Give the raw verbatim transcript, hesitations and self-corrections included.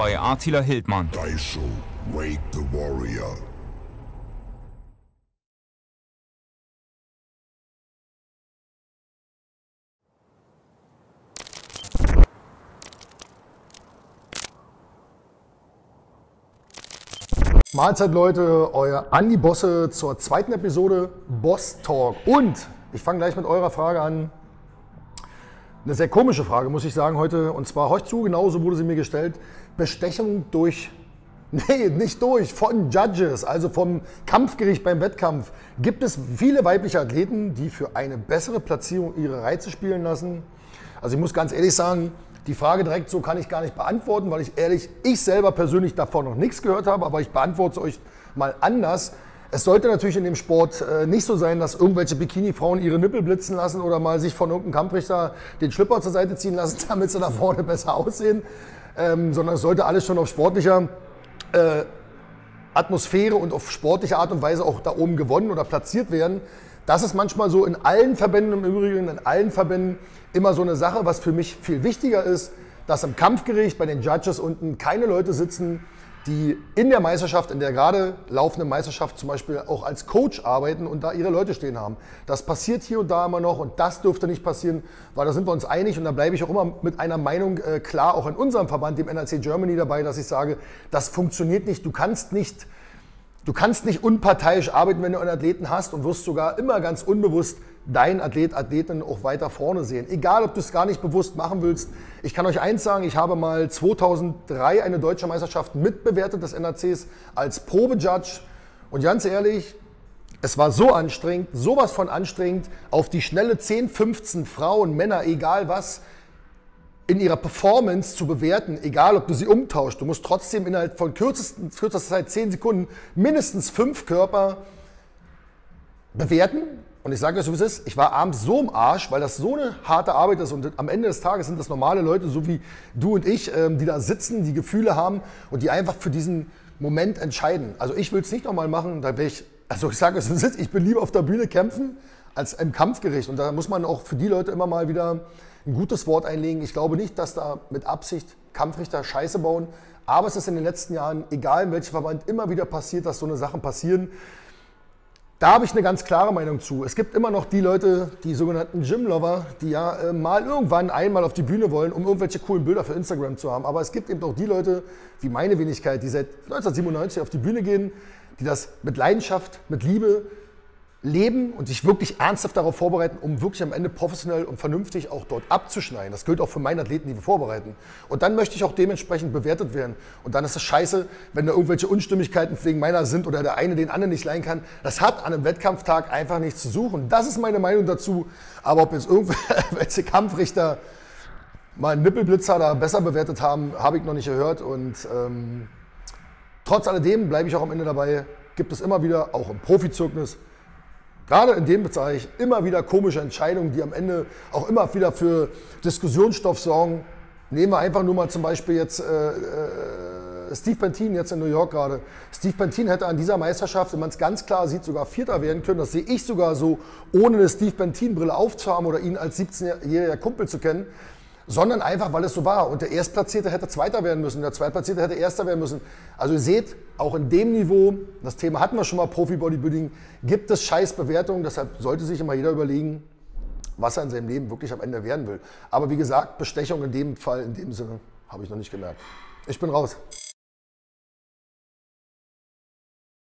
bei Attila Hildmann. Wake the warrior. Mahlzeit Leute, euer Andi Bosse zur zweiten Episode Boss Talk. Und ich fange gleich mit eurer Frage an. Eine sehr komische Frage, muss ich sagen, heute. Und zwar, horcht zu, genauso wurde sie mir gestellt. Bestechung durch... Nee, nicht durch, von Judges, also vom Kampfgericht beim Wettkampf. Gibt es viele weibliche Athleten, die für eine bessere Platzierung ihre Reize spielen lassen? Also ich muss ganz ehrlich sagen, die Frage direkt so kann ich gar nicht beantworten, weil ich ehrlich, ich selber persönlich davon noch nichts gehört habe, aber ich beantworte es euch mal anders. Es sollte natürlich in dem Sport äh, nicht so sein, dass irgendwelche Bikini-Frauen ihre Nippel blitzen lassen oder mal sich von irgendeinem Kampfrichter den Schlipper zur Seite ziehen lassen, damit sie da vorne besser aussehen, ähm, sondern es sollte alles schon auf sportlicher äh, Atmosphäre und auf sportliche Art und Weise auch da oben gewonnen oder platziert werden. Das ist manchmal so in allen Verbänden, im Übrigen in allen Verbänden immer so eine Sache, was für mich viel wichtiger ist, dass im Kampfgericht bei den Judges unten keine Leute sitzen, die in der Meisterschaft, in der gerade laufenden Meisterschaft zum Beispiel auch als Coach arbeiten und da ihre Leute stehen haben. Das passiert hier und da immer noch und das dürfte nicht passieren, weil da sind wir uns einig und da bleibe ich auch immer mit einer Meinung äh, klar, auch in unserem Verband, dem N R C Germany, dabei, dass ich sage, das funktioniert nicht, du kannst nicht, du kannst nicht unparteiisch arbeiten, wenn du einen Athleten hast und wirst sogar immer ganz unbewusst deinen Athlet, Athletinnen auch weiter vorne sehen. Egal, ob du es gar nicht bewusst machen willst. Ich kann euch eins sagen, ich habe mal zweitausenddrei eine deutsche Meisterschaft mitbewertet des N R Cs als Probejudge. Und ganz ehrlich, es war so anstrengend, sowas von anstrengend, auf die schnelle zehn, fünfzehn Frauen, Männer, egal was, in ihrer Performance zu bewerten, egal ob du sie umtauschst. Du musst trotzdem innerhalb von kürzesten, kürzester Zeit, zehn Sekunden, mindestens fünf Körper bewerten. Und ich sage euch so, wie es ist, ich war abends so im Arsch, weil das so eine harte Arbeit ist und am Ende des Tages sind das normale Leute, so wie du und ich, die da sitzen, die Gefühle haben und die einfach für diesen Moment entscheiden. Also ich will es nicht nochmal machen, da will ich, also ich sage euch so, wie es ist, ich bin lieber auf der Bühne kämpfen als im Kampfgericht und da muss man auch für die Leute immer mal wieder ein gutes Wort einlegen. Ich glaube nicht, dass da mit Absicht Kampfrichter Scheiße bauen, aber es ist in den letzten Jahren, egal in welchem Verband, immer wieder passiert, dass so eine Sachen passieren. Da habe ich eine ganz klare Meinung zu. Es gibt immer noch die Leute, die sogenannten Gymlover, die ja äh, mal irgendwann einmal auf die Bühne wollen, um irgendwelche coolen Bilder für Instagram zu haben. Aber es gibt eben auch die Leute, wie meine Wenigkeit, die seit neunzehnhundertsiebenundneunzig auf die Bühne gehen, die das mit Leidenschaft, mit Liebe leben und sich wirklich ernsthaft darauf vorbereiten, um wirklich am Ende professionell und vernünftig auch dort abzuschneiden. Das gilt auch für meine Athleten, die wir vorbereiten. Und dann möchte ich auch dementsprechend bewertet werden. Und dann ist es scheiße, wenn da irgendwelche Unstimmigkeiten wegen meiner sind oder der eine den anderen nicht leiden kann. Das hat an einem Wettkampftag einfach nichts zu suchen. Das ist meine Meinung dazu. Aber ob jetzt irgendwelche Kampfrichter mal einen Nippelblitzer da besser bewertet haben, habe ich noch nicht gehört. Und ähm, trotz alledem bleibe ich auch am Ende dabei, gibt es immer wieder, auch im Profizirkus, gerade in dem Bereich immer wieder komische Entscheidungen, die am Ende auch immer wieder für Diskussionsstoff sorgen. Nehmen wir einfach nur mal zum Beispiel jetzt äh, äh, Steve Bentin, jetzt in New York gerade. Steve Bentin hätte an dieser Meisterschaft, wenn man es ganz klar sieht, sogar Vierter werden können. Das sehe ich sogar so, ohne eine Steve Bentin-Brille aufzuhaben oder ihn als siebzehnjähriger Kumpel zu kennen, sondern einfach, weil es so war. Und der Erstplatzierte hätte Zweiter werden müssen, der Zweitplatzierte hätte Erster werden müssen. Also ihr seht, auch in dem Niveau, das Thema hatten wir schon mal, Profi-Bodybuilding, gibt es scheiß Bewertungen. Deshalb sollte sich immer jeder überlegen, was er in seinem Leben wirklich am Ende werden will. Aber wie gesagt, Bestechung in dem Fall, in dem Sinne, habe ich noch nicht gemerkt. Ich bin raus.